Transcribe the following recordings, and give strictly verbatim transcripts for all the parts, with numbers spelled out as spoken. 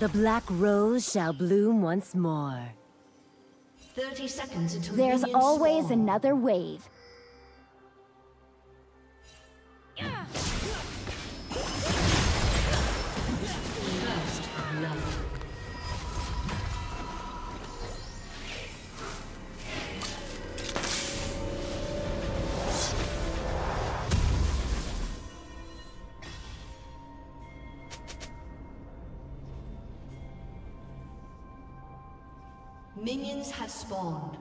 The black rose shall bloom once more. Thirty seconds until there's always storm. Another wave. Yeah. First love. Minions have spawned.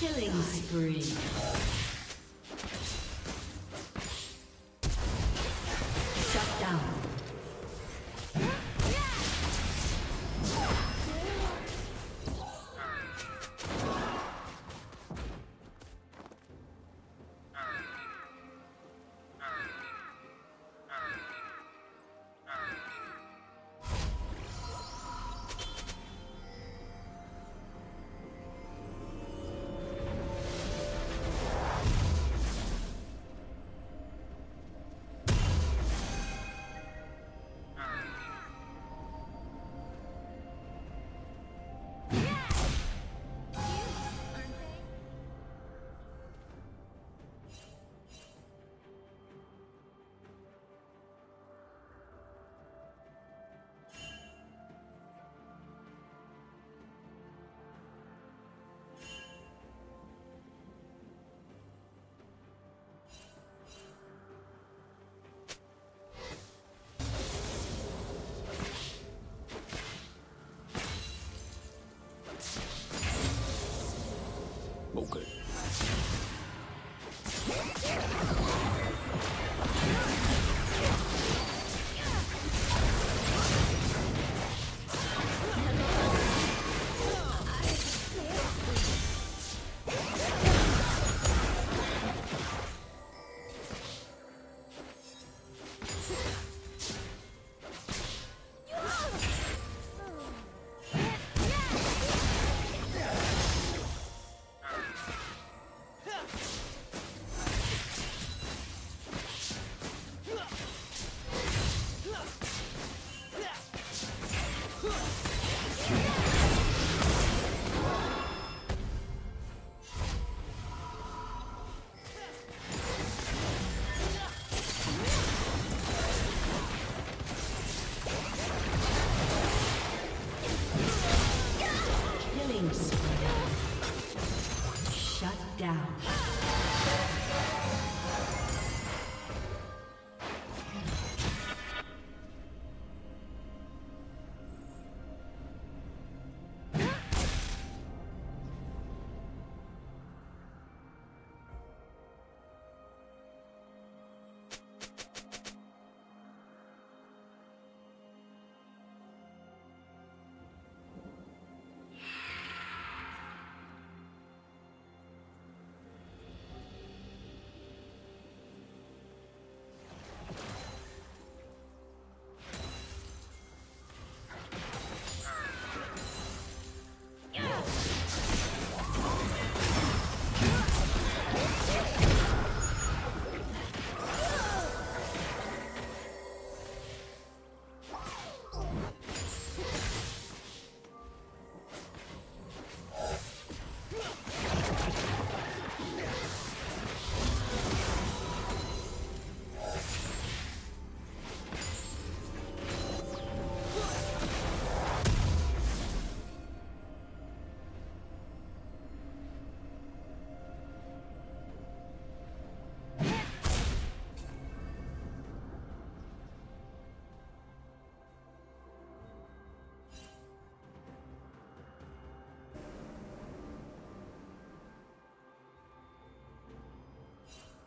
Killing spree. Shut down.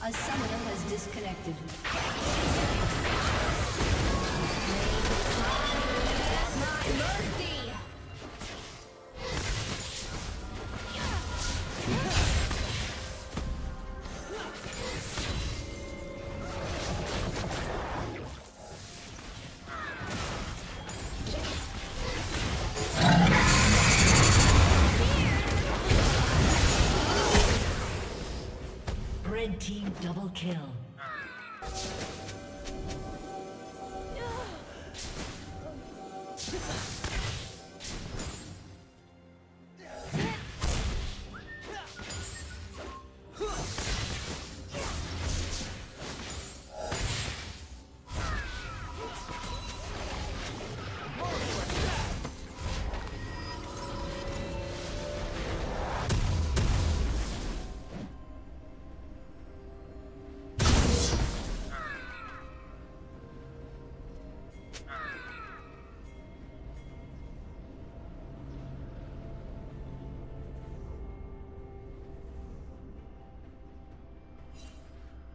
A summoner has disconnected. Mercy! Red team double kill.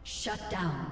Shut down.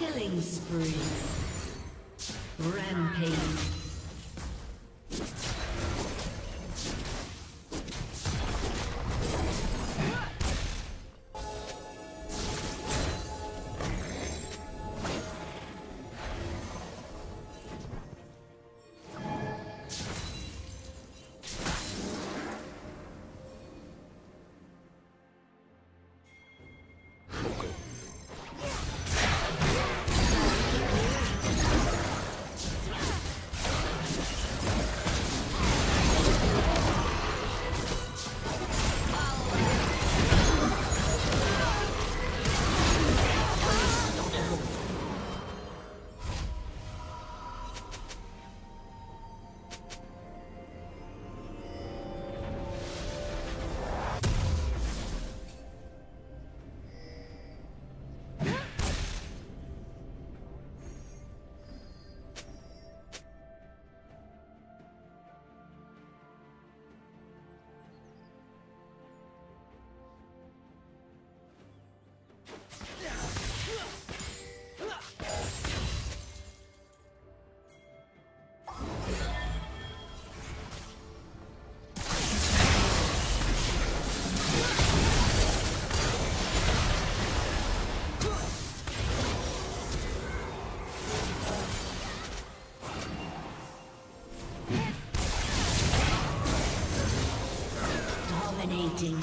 Killing spree. Rampage. Dominating.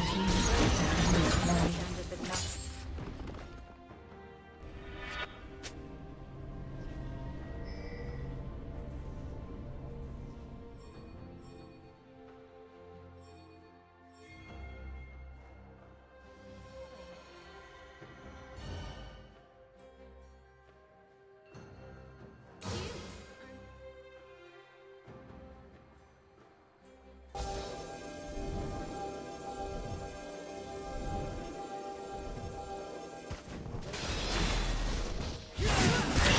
Has been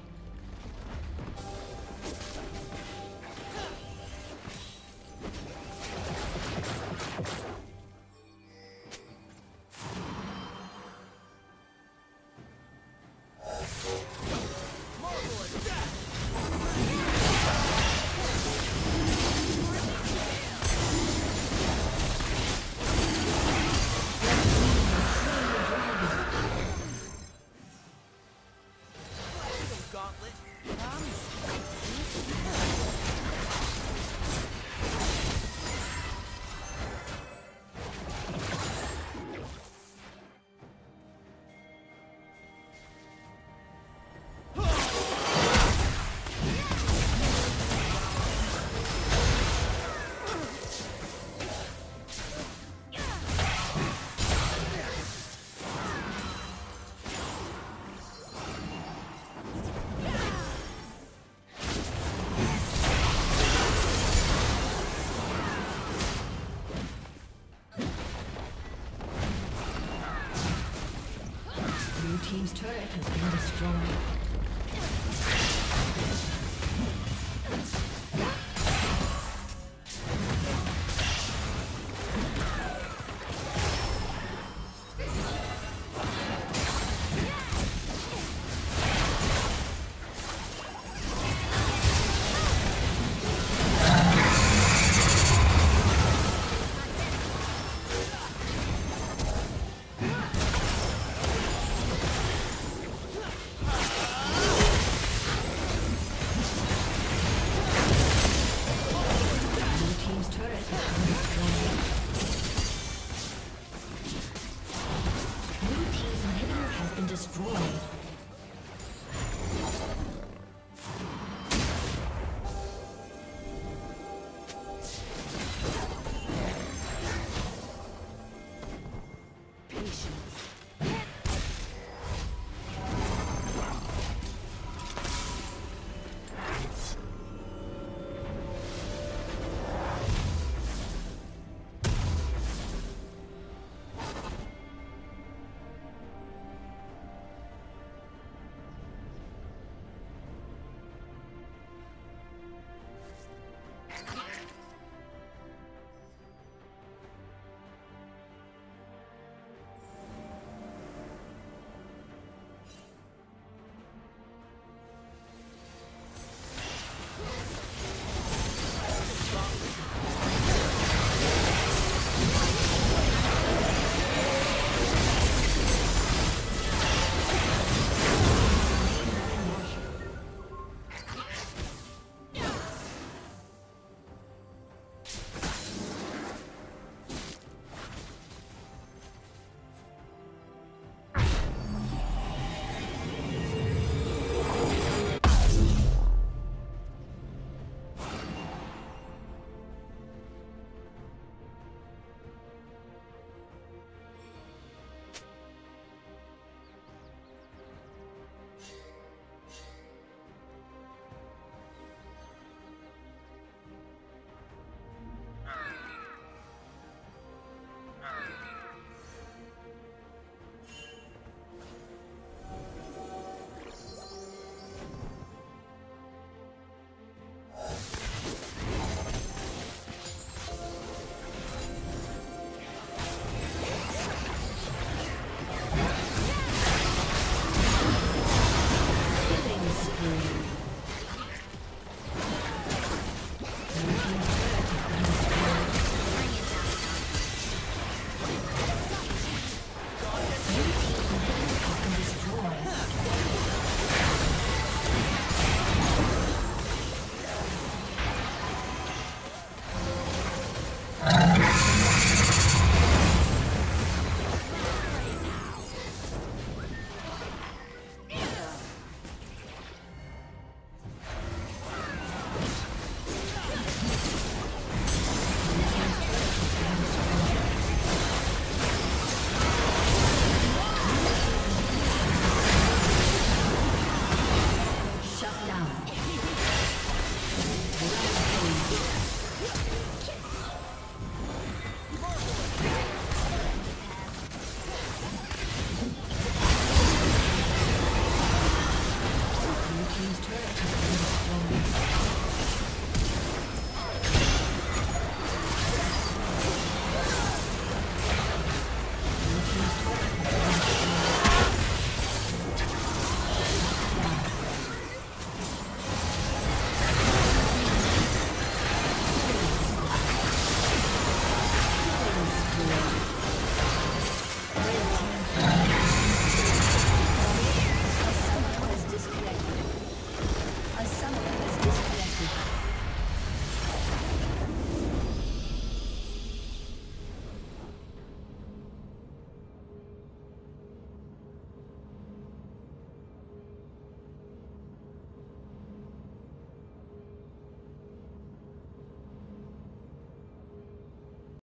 Team's turret has been destroyed.